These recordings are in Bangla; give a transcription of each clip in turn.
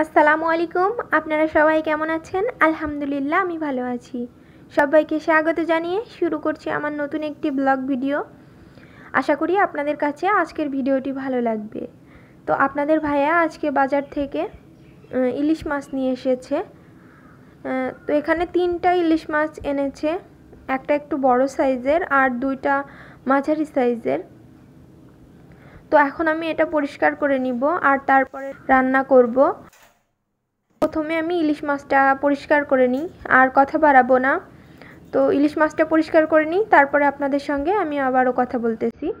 असलामुअलैकुम आपनारा सबाई केमन आछेन आलहमदुलिल्लाह आमी भालो आछि सबाइके स्वागत जानिए शुरू करछि आमार नतून एकटी ब्लग भिडियो। आशा करी आपनादेर काछे आजकेर भिडियोटी भालो लागबे। तो आपनादेर भाइया आजके बाजार थेके इलिश माछ निये एसेछे। तो एखाने तीनटा इलिश माछ एनेछे, एकटा एकटु बड़ो साइजेर आर दुइटा माझारि साइजेर। तो एखन आमी एटा परिष्कार करे निब आर तारपरे रान्ना करब। प्रथमे आमी इलिश माछटा परिष्कार करे निई आर कथा बाड़ाबो ना। तो इलिश माछटा परिष्कार करे निई, तारपरे आपनादेर संगे आमी आबारो कथा बोलतेछि।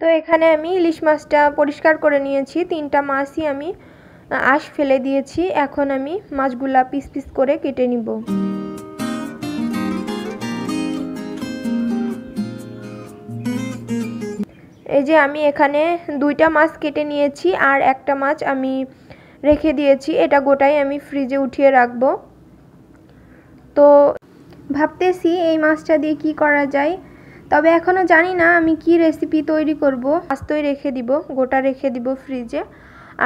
तो एखाने आमी इलिश माछटा परिष्कार करे नियेछि। तीनटा माछई आमी आश फेले दियेछि। एखन आमी माछगुला पिस पिस करे केटे निब। एई जे आमी एखाने दुइटा माछ केटे नियेछि आर एकटा माछ आमी रेखे दियेछि। एटा गोटाई आमी फ्रिजे उठिये राखबो। तो भाबतेछि एई माछटा दिये कि करा जाय। तब एखोनो जानी ना आमी कि रेसिपि तैरी करब। आस्तोई रेखे दिब, गोटा रेखे दिब फ्रिजे।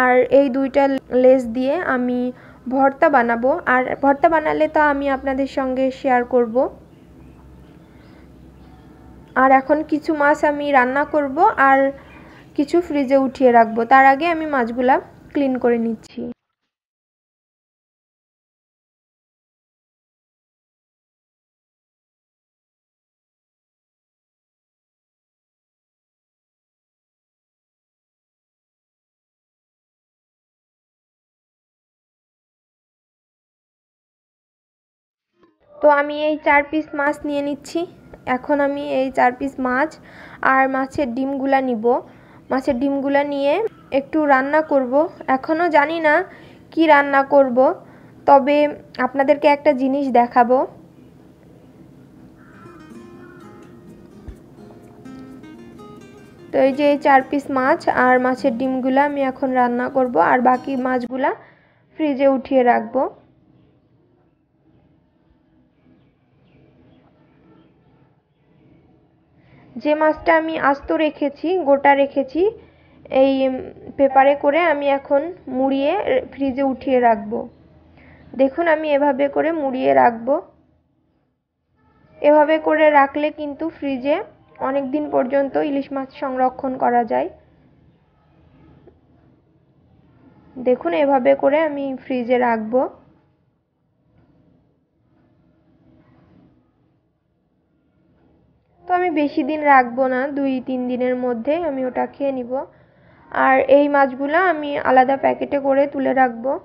और एई दुइटा लेस दिए आमी भर्ता बानाबो। और भर्ता बानाले तो आमी आपनादेर संगे शेयर करब। और एखन किछु माछ आमी रान्ना करब और किछु फ्रिजे उठिए राखबो। तार आगे आमी माछगुला क्लिन करे निच्छि। तो आमी ये 4 पिस माछ निये निच्छी। एखन आमी ये 4 पिस माछ आर माछेर डिमगुला निब। माछेर डिमगुला निये एकटू रान्ना करब। एखोनो जानी ना कि रान्ना करब, तबे आपनादेरके एकटा जिनिस देखाबो। तो एई जे 4 पिस माछ आर माछेर डिमगुला आमी एखन रान्ना करब आर बाकी माछगुला फ्रिजे उठिये राखबो। जे माछटा आमी आस्तो रेखेछि, गोटा रेखेछि, एई पेपारे करे आमी एखन मुड़िये फ्रिजे उठिये राखबो। देखुन आमी एभाबे करे मुड़िये राखबो। एभाबे करे राखले किन्तु फ्रिजे अनेक दिन पर्यन्त इलिश माछ संरक्षण करा जाय। देखुन एभाबे करे आमी फ्रिजे राखबो। तो बेशी दिन राखबो ना, 2-3 दिनेर मध्य आमी ओटा खेये निब। और एई माछगुला आमी आलादा पैकेटे करे तुले राखबो।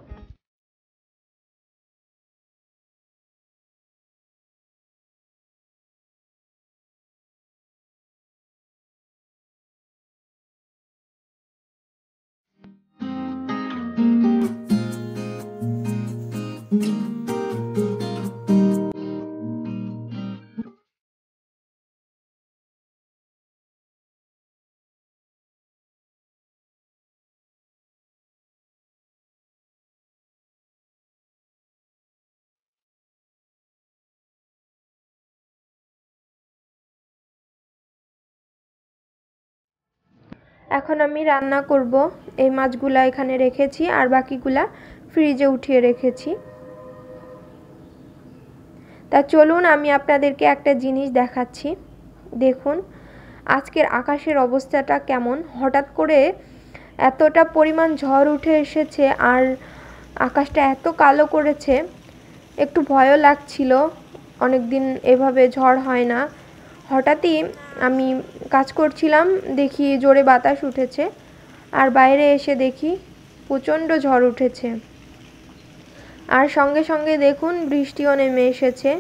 एखन आमी रान्ना करब। एई माछगुला एखाने रेखेछि आर बाकीगुला फ्रिजे उठिये रेखेछि। ता चलुन आमी आपनादेरके एकटा जिनिस देखाच्छि। देखुन आजकेर आकाशेर अवस्थाटा केमन। हठात् करे एतटा परिमाण झड़ उठे एसेछे आर आकाशटा एत कालो करेछे। एकटु भयও लागछिलो, अनेकदिन एभाबे झड़ हय ना। हठाৎই আমি কাজ করছিলাম, দেখি জোরে বাতাস উঠেছে আর বাইরে এসে দেখি প্রচণ্ড ঝড় উঠেছে। আর সঙ্গে সঙ্গে দেখুন বৃষ্টিও নেমে এসেছে।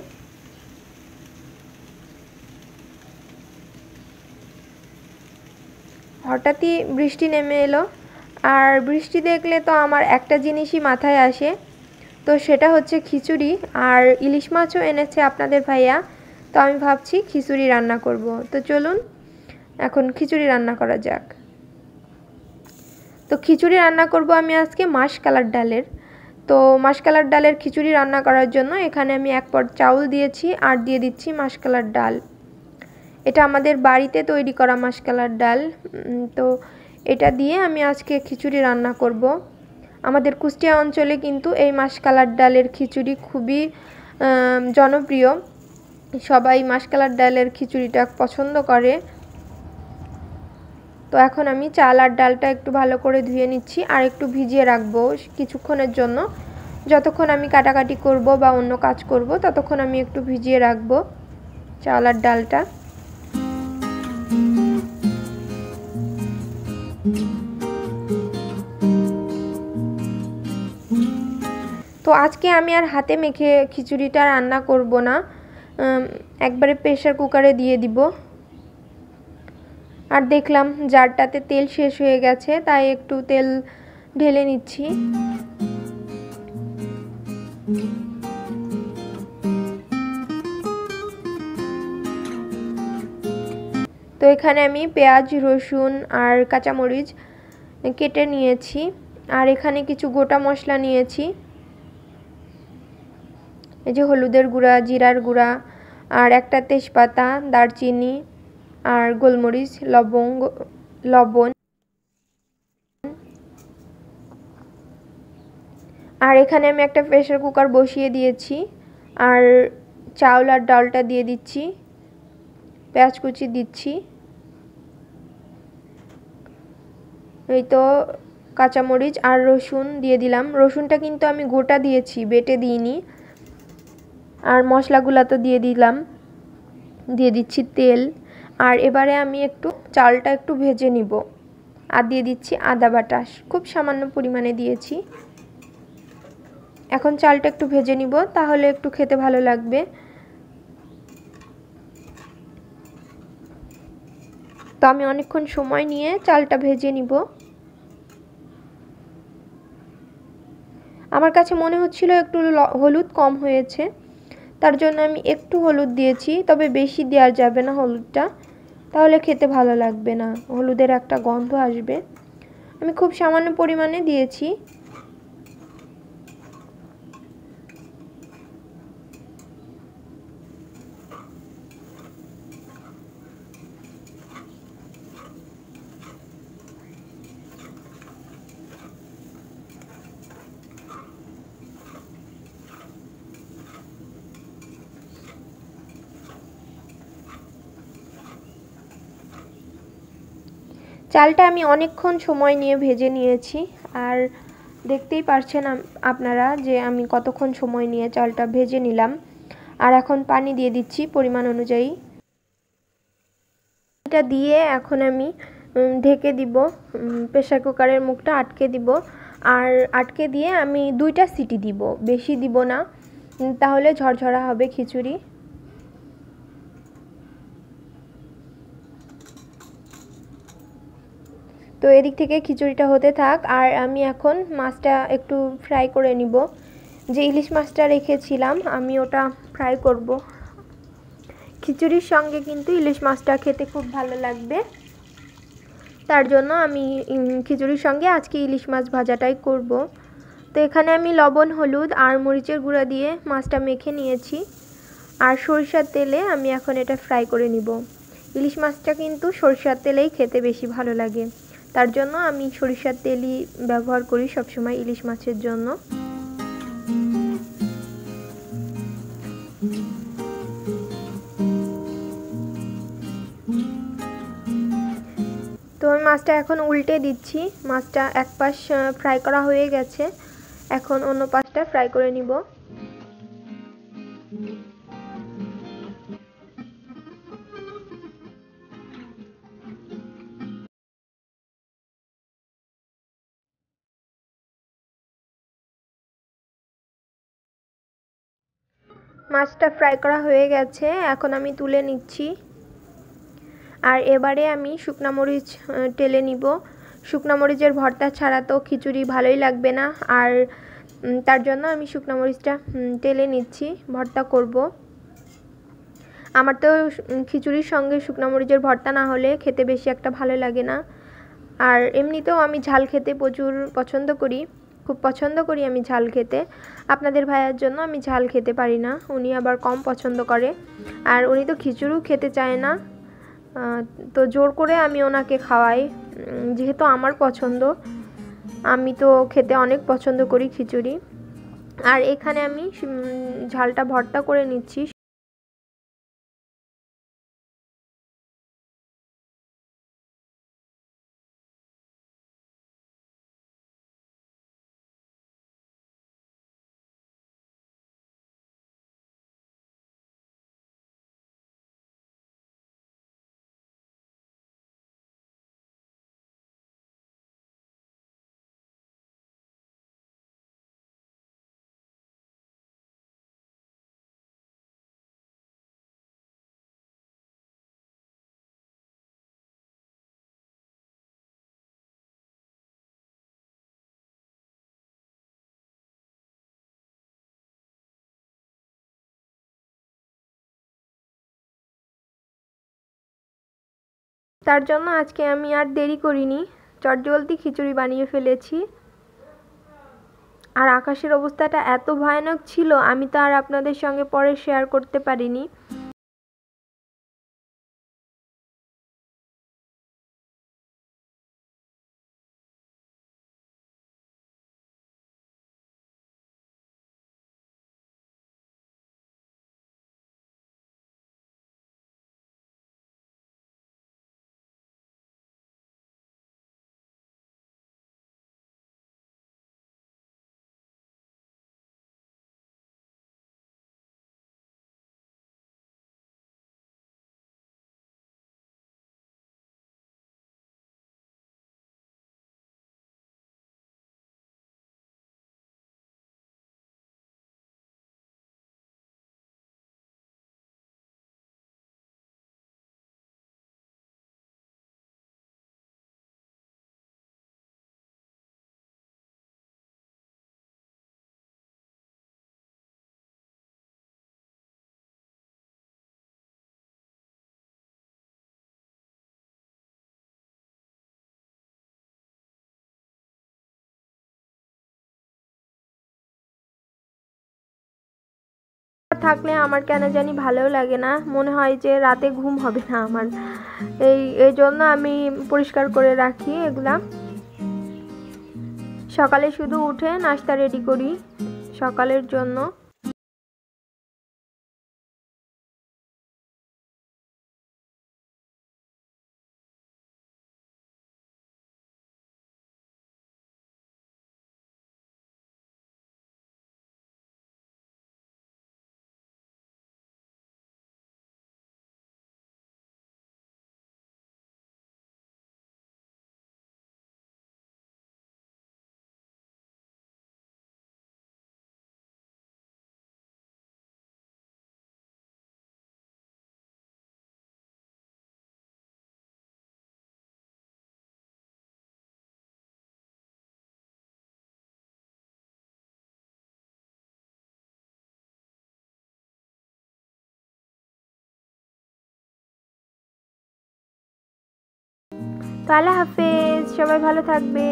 হঠাৎই বৃষ্টি নেমে এলো। আর বৃষ্টি দেখলে তো আমার একটা জিনিসই মাথায় আসে, তো সেটা হচ্ছে খিচুড়ি। আর ইলিশ মাছও এনেছে আপনাদের ভাইয়া, তো আমি ভাবছি খিচুড়ি রান্না করব। তো চলুন এখন খিচুড়ি রান্না করা যাক। তো খিচুড়ি রান্না করব আমি আজকে মাসকালার ডালের। তো মাসকালার ডালের খিচুড়ি রান্না করার জন্য এখানে আমি এক পট চাউল দিয়েছি আর দিয়ে দিচ্ছি মাসকালার ডাল। এটা আমাদের বাড়িতে তৈরি করা মাসকালার ডাল। তো এটা দিয়ে আমি আজকে খিচুড়ি রান্না করব। আমাদের কুষ্টিয়া অঞ্চলে কিন্তু এই মাসকালার ডালের খিচুড়ি খুবই জনপ্রিয়, সবাই মাসকালার ডালের খিচুড়িটা পছন্দ করে। তো এখন আমি চাল আর ডালটা একটু ভালো করে ধুয়ে নিচ্ছি আর একটু ভিজিয়ে রাখবো কিছুক্ষণের জন্য। যতক্ষণ আমি কাটাকাটি করব বা অন্য কাজ করব ততক্ষণ আমি একটু ভিজিয়ে রাখবো চাল আর ডালটা। তো আজকে আমি আর হাতে মেখে খিচুড়িটা রান্না করব না, একবারে প্রেসার কুকারে দিয়ে দিব। আর দেখলাম জারটাতে তেল শেষ হয়ে গেছে, তাই একটু তেল ঢেলে নিচ্ছি। তো এখানে আমি পেঁয়াজ, রসুন আর কাঁচামরিচ কেটে নিয়েছি আর এখানে কিছু গোটা মশলা নিয়েছি। এই যে হলুদের গুঁড়া, জিরার গুঁড়া আর একটা তেজপাতা, দারচিনি আর গোলমরিচ, লবণ। আর এখানে আমি একটা প্রেসার কুকার বসিয়ে দিয়েছি আর চাউল আর ডালটা দিয়ে দিচ্ছি, পেঁয়াজ কুচি দিচ্ছি, এই তো কাঁচামরিচ আর রসুন দিয়ে দিলাম। রসুনটা কিন্তু আমি গোটা দিয়েছি, বেটে দিইনি। আর মশলাগুলো তো দিয়ে দিলাম, দিয়ে দিচ্ছি তেল। আর এবারে আমি একটু চালটা একটু ভেজে নিব আর দিয়ে দিচ্ছি আদা বাটা, খুব সামান্য পরিমাণে দিয়েছি। এখন চালটা একটু ভেজে নিব, তাহলে একটু খেতে ভালো লাগবে। তো আমি অনেকক্ষণ সময় নিয়ে চালটা ভেজে নিব। আমার কাছে মনে হচ্ছিল একটু হলুদ কম হয়েছে, তার জন্য আমি একটু হলুদ দিয়েছি, তবে বেশি দেওয়া যাবে না হলুদটা, তাহলে খেতে ভালো লাগবে না, হলুদের একটা গন্ধ আসবে। আমি খুব সামান্য পরিমাণে দিয়েছি। চালটা আমি অনেকক্ষণ সময় নিয়ে ভেজে নিয়েছি আর দেখতেই পারছেন আপনারা যে আমি কতক্ষণ সময় নিয়ে চালটা ভেজে নিলাম। আর এখন পানি দিয়ে দিচ্ছি পরিমাণ অনুযায়ী, এটা দিয়ে এখন আমি ঢেকে দিব, প্রেসার কুকারের মুখটা আটকে দিব। আর আটকে দিয়ে আমি 2টা সিটি দিব, বেশি দিব না, তাহলে ঝরঝরা হবে খিচুড়ি। তো এদিক থেকে খিচুড়িটা হতে থাক। আর আমি এখন মাছটা একটু ফ্রাই করে নিব। যে ইলিশ মাছটা রেখেছিলাম আমি ওটা ফ্রাই করব। খিচুড়ির সঙ্গে কিন্তু ইলিশ মাছটা খেতে খুব ভালো লাগবে, তার জন্য আমি খিচুড়ির সঙ্গে আজকে ইলিশ মাছ ভাজাটাই করব। তো এখানে আমি লবণ, হলুদ আর মরিচের গুঁড়া দিয়ে মাছটা মেখে নিয়েছি আর সরিষার তেলে আমি এখন এটা ফ্রাই করে নিব। ইলিশ মাছটা কিন্তু সরিষার তেলেই খেতে বেশি ভালো লাগে, তার জন্য আমি সরিষার তেলই ব্যবহার করি সবসময় ইলিশ মাছের জন্য। তো আমি মাছটা এখন উল্টে দিচ্ছি। মাছটা এক পাশ ফ্রাই করা হয়ে গেছে, এখন অন্য পাশটা ফ্রাই করে নিব। মাছটা ফ্রাই করা হয়ে গেছে, এখন আমি তুলে নিচ্ছি। और एबारे आमी शुकना मरीच टेले निब। शुकना मरीचेर भर्ता छाड़ा तो खिचुड़ी भालोई लागबे ना, और तार जन्य आमी शुकना मरीचटा टेले निच्छी, भर्ता करब। आमार तो खिचुड़िर संगे शुकना मरीचेर भर्ता ना होले खेते बेशी एकटा भालो लागे ना। और एमनितेও आमी झाल खेते प्रचुर पछंद करी, खूब पछंद करी आमी झाल खेते। आपनादेर भाइयार जन्य आमी झाल खेते पारी ना, उनी आबार कम पछंद करे, और उनी तो खिचुड़िও खेते चाय ना। तो जोर करे आमी ओनाके खावाई, जेहेतु आमार पछंद, आमी तो खेते अनेक पछंद करी खिचुड़ी। और एखाने आमी झालटा भर्ता करे निच्छी। तार जन्य आज के आमी आर देरी करिनी, चटजलदी खिचुड़ी बानिये फेलेছি। আর আকাশের অবস্থাটা এত ভয়ানক ছিল আমি তো আর আপনাদের সঙ্গে পরে শেয়ার করতে পারিনি। থাকলে আমার কেন জানি ভালো লাগে না, মনে হয় যে রাতে ঘুম হবে না আমার। এই জন্য আমি পরিষ্কার করে রাখি এগুলা, সকালে শুধু উঠে নাস্তা রেডি করি সকালের জন্য। আল্লাহ হাফেজ, সবাই ভালো থাকবে।